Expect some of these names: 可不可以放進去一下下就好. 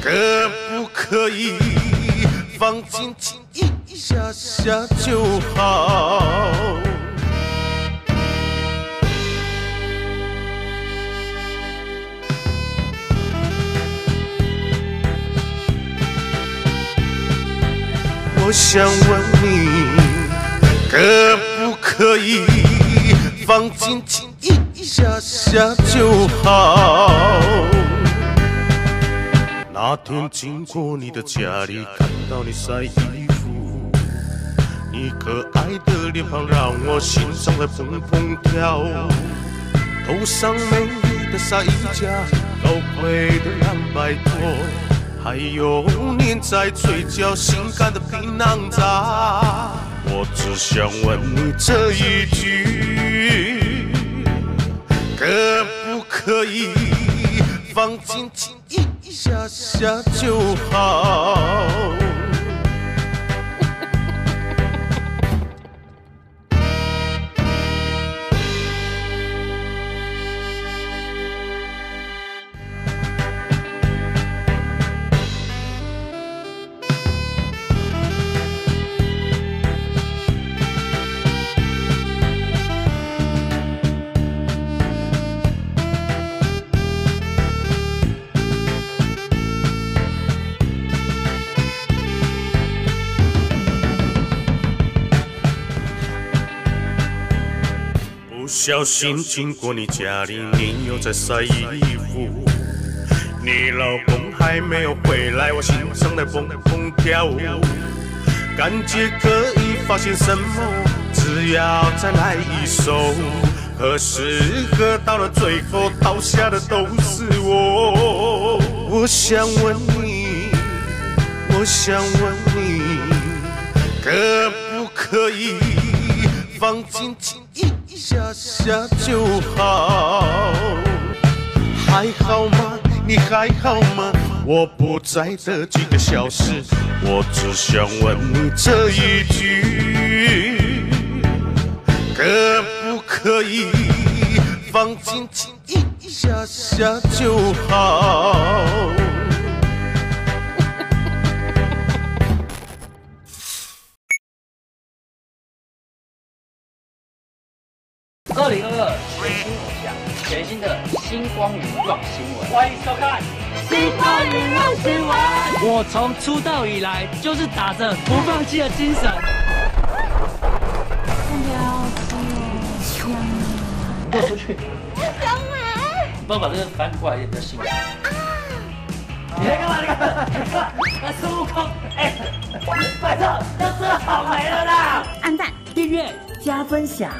可不可以放进去一下下就好？我想问你，可不可以放进去一下下就好？那天经过你的家里，看到你晒衣服，你可爱的脸庞让我心上在砰砰跳。头上美丽的纱衣架，高贵的蓝白拖。 还有粘在嘴角性感的槟榔渣，我只想问你这一句：可不可以放进去一下下就好？小心经过你家里，你又在晒衣服。你老公还没有回来，我心上在蹦蹦跳舞。感觉可以发现什么，只要再来一首。何时喝到了最后，倒下的都是我。我想问你，我想问你，可不可以放进去？ 下下就好，还好吗？你还好吗？我不在的几个小时，我只想问你这一句：可不可以放进去一下下就好？2022全新偶像，全新的星光云撞新闻，欢迎收看星光云撞新闻。我从出道以来就是打着不放弃的精神。我出去。小美，你帮我把这个翻过来也比较辛苦。你在干嘛？你干嘛？那孙悟空，哎，拜托，这好没了啦！按赞、订阅、加分享。